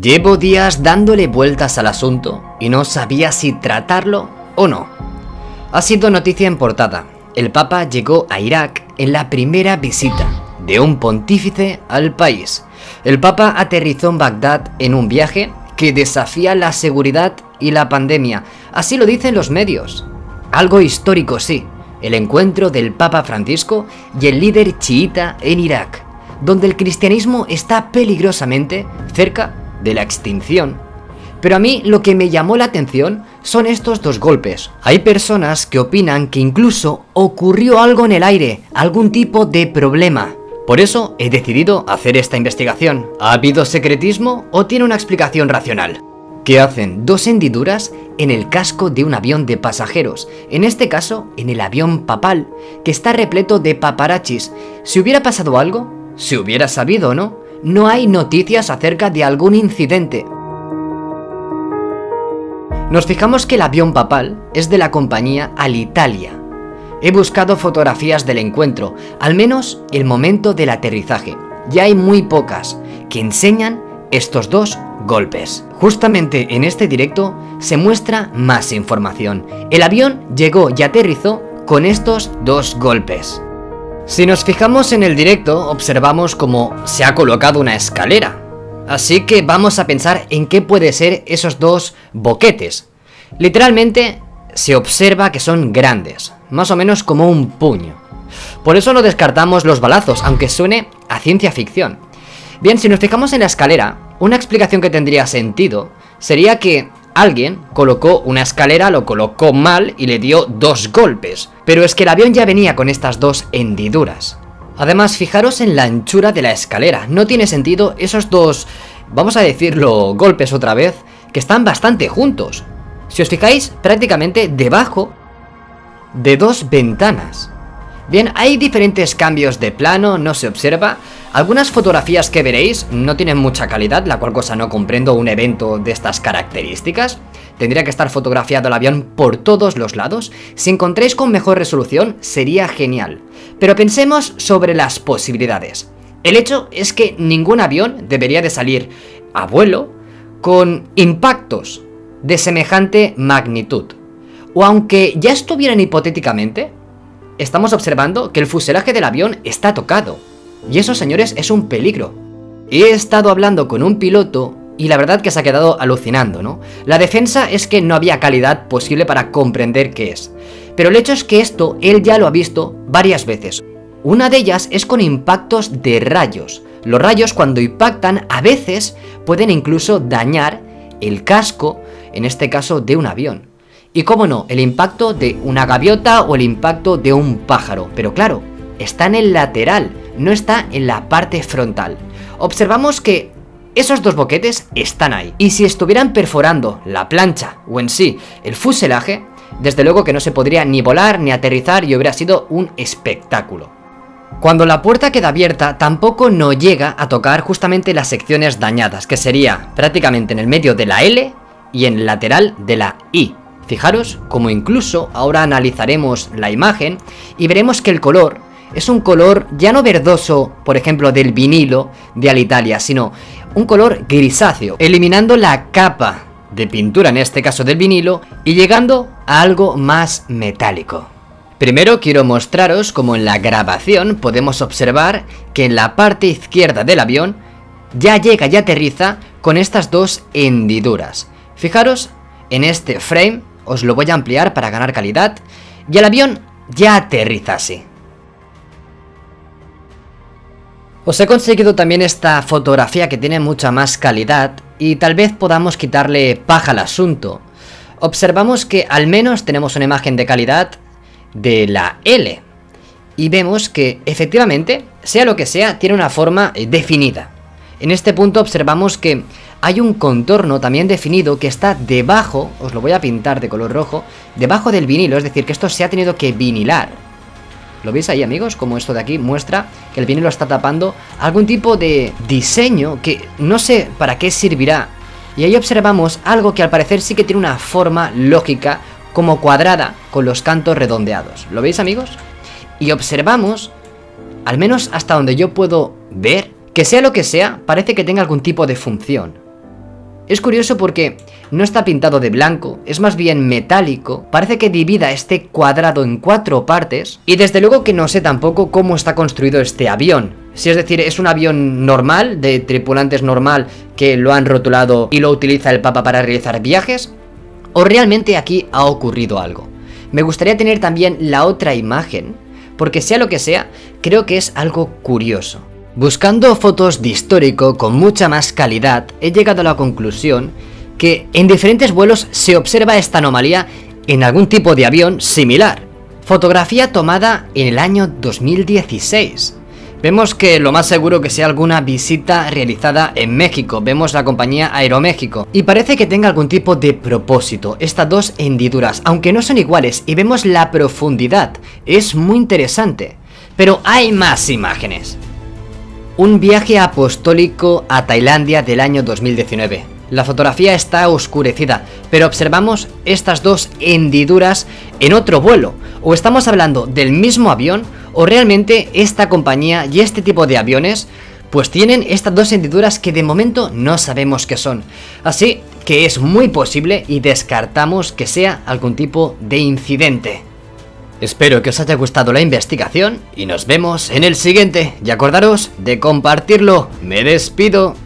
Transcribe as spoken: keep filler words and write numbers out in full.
Llevo días dándole vueltas al asunto y no sabía si tratarlo o no. Ha sido noticia en portada. El Papa llegó a Irak en la primera visita de un pontífice al país. El Papa aterrizó en Bagdad en un viaje que desafía la seguridad y la pandemia. Así lo dicen los medios. Algo histórico, sí. El encuentro del Papa Francisco y el líder chiita en Irak, donde el cristianismo está peligrosamente cerca de la extinción. Pero a mí lo que me llamó la atención son estos dos golpes. Hay personas que opinan que incluso ocurrió algo en el aire, algún tipo de problema. Por eso he decidido hacer esta investigación. ¿Ha habido secretismo o tiene una explicación racional? ¿Qué hacen dos hendiduras en el casco de un avión de pasajeros? En este caso, en el avión papal, que está repleto de paparachis. Si hubiera pasado algo, si hubiera sabido o no, no hay noticias acerca de algún incidente. Nos fijamos que el avión papal es de la compañía Alitalia. He buscado fotografías del encuentro, al menos el momento del aterrizaje, y hay muy pocas que enseñan estos dos golpes. Justamente en este directo se muestra más información. El avión llegó y aterrizó con estos dos golpes. Si nos fijamos en el directo, observamos cómo se ha colocado una escalera. Así que vamos a pensar en qué puede ser esos dos boquetes. Literalmente se observa que son grandes, más o menos como un puño. Por eso no descartamos los balazos, aunque suene a ciencia ficción. Bien, si nos fijamos en la escalera, una explicación que tendría sentido sería que alguien colocó una escalera, lo colocó mal y le dio dos golpes. Pero es que el avión ya venía con estas dos hendiduras. Además, fijaros en la anchura de la escalera. No tiene sentido esos dos, vamos a decirlo, golpes otra vez, que están bastante juntos. Si os fijáis, prácticamente debajo de dos ventanas. Bien, hay diferentes cambios de plano, no se observa. Algunas fotografías que veréis no tienen mucha calidad, la cual cosa no comprendo un evento de estas características. Tendría que estar fotografiado el avión por todos los lados. Si encontráis con mejor resolución, sería genial. Pero pensemos sobre las posibilidades. El hecho es que ningún avión debería de salir a vuelo con impactos de semejante magnitud. O aunque ya estuvieran hipotéticamente, estamos observando que el fuselaje del avión está tocado. Y eso, señores, es un peligro. He estado hablando con un piloto y la verdad que se ha quedado alucinando, ¿no? La defensa es que no había calidad posible para comprender qué es. Pero el hecho es que esto él ya lo ha visto varias veces. Una de ellas es con impactos de rayos. Los rayos, cuando impactan, a veces pueden incluso dañar el casco, en este caso de un avión. Y cómo no, el impacto de una gaviota o el impacto de un pájaro. Pero claro, está en el lateral, no está en la parte frontal. Observamos que esos dos boquetes están ahí. Y si estuvieran perforando la plancha o en sí el fuselaje, desde luego que no se podría ni volar ni aterrizar y hubiera sido un espectáculo. Cuando la puerta queda abierta, tampoco no llega a tocar justamente las secciones dañadas, que sería prácticamente en el medio de la L y en el lateral de la I. Fijaros como incluso ahora analizaremos la imagen y veremos que el color es un color ya no verdoso, por ejemplo, del vinilo de Alitalia, sino un color grisáceo, eliminando la capa de pintura, en este caso del vinilo, y llegando a algo más metálico. Primero quiero mostraros cómo en la grabación podemos observar que en la parte izquierda del avión ya llega y aterriza con estas dos hendiduras. Fijaros en este frame. Os lo voy a ampliar para ganar calidad. Y el avión ya aterriza así. Os he conseguido también esta fotografía que tiene mucha más calidad y tal vez podamos quitarle paja al asunto. Observamos que al menos tenemos una imagen de calidad de la L. Y vemos que efectivamente, sea lo que sea, tiene una forma definida. En este punto observamos que hay un contorno también definido que está debajo, os lo voy a pintar de color rojo, debajo del vinilo, es decir, que esto se ha tenido que vinilar. ¿Lo veis ahí, amigos? Como esto de aquí muestra que el vinilo está tapando algún tipo de diseño que no sé para qué servirá. Y ahí observamos algo que al parecer sí que tiene una forma lógica, como cuadrada, con los cantos redondeados. ¿Lo veis, amigos? Y observamos, al menos hasta donde yo puedo ver, que sea lo que sea, parece que tenga algún tipo de función. Es curioso porque no está pintado de blanco, es más bien metálico, parece que divida este cuadrado en cuatro partes, y desde luego que no sé tampoco cómo está construido este avión. Si es decir, es un avión normal, de tripulantes normal, que lo han rotulado y lo utiliza el Papa para realizar viajes, o realmente aquí ha ocurrido algo. Me gustaría tener también la otra imagen, porque sea lo que sea, creo que es algo curioso. Buscando fotos de histórico con mucha más calidad, he llegado a la conclusión que en diferentes vuelos se observa esta anomalía en algún tipo de avión similar. Fotografía tomada en el año dos mil dieciséis. Vemos que lo más seguro que sea alguna visita realizada en México. Vemos la compañía Aeroméxico y parece que tenga algún tipo de propósito. Estas dos hendiduras, aunque no son iguales, y vemos la profundidad. Es muy interesante. Pero hay más imágenes. Un viaje apostólico a Tailandia del año dos mil diecinueve. La fotografía está oscurecida, pero observamos estas dos hendiduras en otro vuelo. O estamos hablando del mismo avión, o realmente esta compañía y este tipo de aviones pues tienen estas dos hendiduras que de momento no sabemos qué son. Así que es muy posible y descartamos que sea algún tipo de incidente. Espero que os haya gustado la investigación y nos vemos en el siguiente. Y acordaros de compartirlo. Me despido.